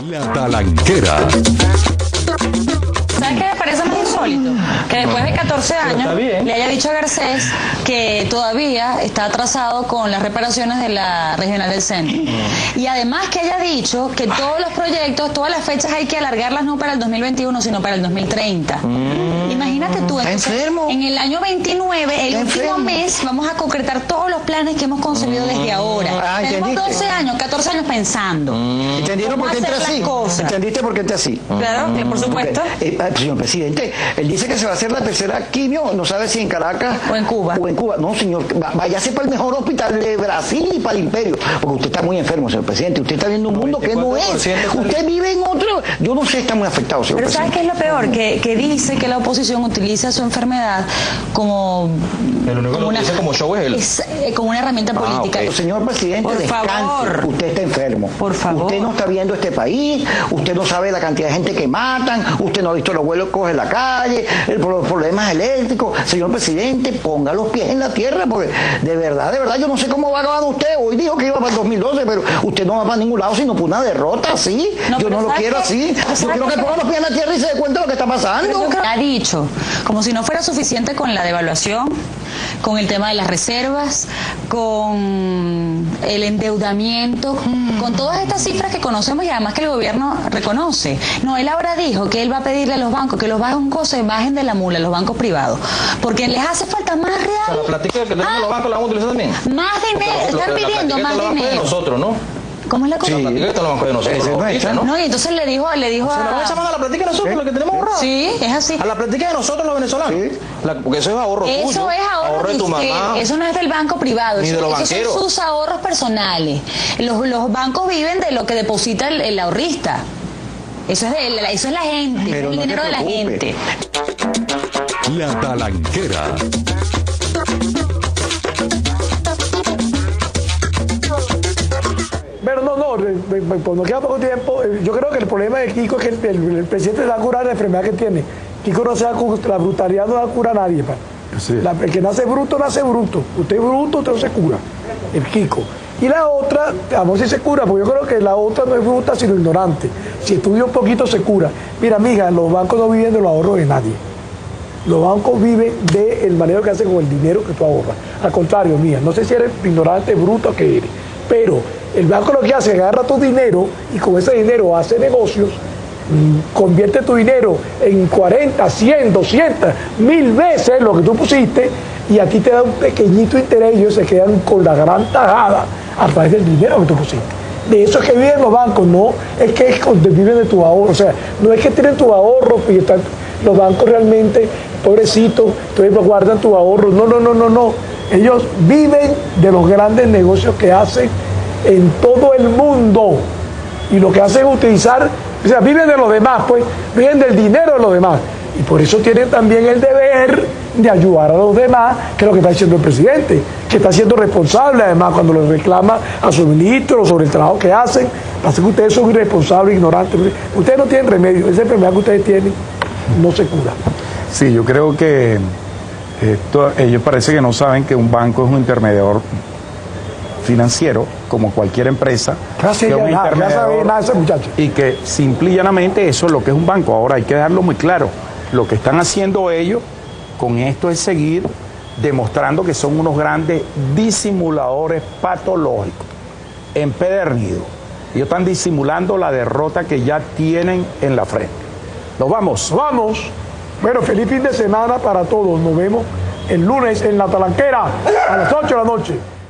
La Talanquera. ¿Sabes qué me parece más insólito? Que después de 14 años le haya dicho a Garcés que todavía está atrasado con las reparaciones de la regional del centro. Y además que haya dicho que todos los proyectos, todas las fechas hay que alargarlas no para el 2021, sino para el 2030. Imagínate tú, entonces, en el año 29, el último mes, vamos a concretar todos los planes que hemos concebido desde ahora. Tenemos 12 años, 14 años pensando. ¿Entendieron por qué entra así? ¿Entendiste por qué entra así? Claro, por supuesto. Señor presidente, él dice que se va a hacer la tercera quimio, no sabe si en Caracas o en Cuba. No, señor, váyase para el mejor hospital de Brasil y para el imperio, porque usted está muy enfermo, señor presidente. Usted está viendo un mundo que no es. Usted vive en otro. Yo no sé, está muy afectado, señor presidente. Pero ¿sabes qué es lo peor? Que dice que la oposición utiliza su enfermedad como... Pero no lo utiliza como show, es como una herramienta política. Okay. Señor presidente, por favor. Usted está enfermo. Por favor. Usted no está viendo este país, usted no sabe la cantidad de gente que matan, usted no ha visto los vuelos que coge la calle, los problemas eléctricos. Señor presidente, ponga los pies en la tierra, porque de verdad, yo no sé cómo va acabando usted. Hoy dijo que iba para el 2012, pero usted no va para ningún lado sino por una derrota, ¿sí? No, yo no lo quiero así. Yo quiero que ponga los pies en la tierra y se dé cuenta de lo que está pasando. Ha dicho, como si no fuera suficiente con la devaluación, con el tema de las reservas, con el endeudamiento, con todas estas cifras que conocemos y además que el gobierno reconoce. No, él ahora dijo que él va a pedirle a los bancos que los bancos se bajen de la mula, los bancos privados, porque les hace falta más real. O sea, la platica que los bancos la van a utilizar también. Más dinero, están pidiendo más dinero. Nosotros, ¿no? ¿Cómo es la cosa? Sí, no, y entonces le dijo a... Se la van a llamar a la plática de nosotros, lo que tenemos ahorrado. Sí, es así. A la plática de nosotros los venezolanos. Sí. Porque eso es ahorro tuyo. Eso es ahorro de tu mamá. Eso no es del banco privado. Ni de los banqueros. Esos son sus ahorros personales. Los bancos viven de lo que deposita el ahorrista. Eso es la gente. Pero es el dinero de la gente. La Talanquera. No queda poco tiempo. Yo creo que el problema de Kico es que el presidente se va a curar la enfermedad que tiene. Kico no se va a curar, la brutalidad no la cura a nadie. El que nace bruto, usted es bruto, usted no se cura, el Kico. Y la otra, vamos a ver si se cura, porque yo creo que la otra no es bruta sino ignorante. Si estudia un poquito se cura. Mira, amiga, los bancos no viven de los ahorros de nadie. Los bancos viven del manejo que hacen con el dinero que tú ahorras. Al contrario, mía, no sé si eres ignorante, bruto que eres, pero el banco lo que hace es agarra tu dinero y con ese dinero hace negocios, convierte tu dinero en 40, 100, 200, 1000 veces lo que tú pusiste y a ti te da un pequeñito interés y ellos se quedan con la gran tajada a través del dinero que tú pusiste. De eso es que viven los bancos, no es que viven de tu ahorro, o sea, no es que tienen tu ahorro y están los bancos realmente pobrecitos, entonces guardan tu ahorro, no. Ellos viven de los grandes negocios que hacen en todo el mundo y lo que hacen es utilizar, o sea, viven de los demás, pues viven del dinero de los demás y por eso tienen también el deber de ayudar a los demás, que es lo que está diciendo el presidente, que está siendo responsable además cuando le reclama a sus ministros sobre el trabajo que hacen. Así que ustedes son irresponsables, ignorantes, ustedes no tienen remedio, esa enfermedad que ustedes tienen no se cura. Sí, yo creo que ellos parece que no saben que un banco es un intermediador financiero, como cualquier empresa, y que simple y llanamente eso es lo que es un banco. Ahora hay que dejarlo muy claro, lo que están haciendo ellos con esto es seguir demostrando que son unos grandes disimuladores patológicos, empedernidos. Ellos están disimulando la derrota que ya tienen en la frente. Nos vamos. Vamos. Bueno, feliz fin de semana para todos. Nos vemos el lunes en La Talanquera a las 8 de la noche.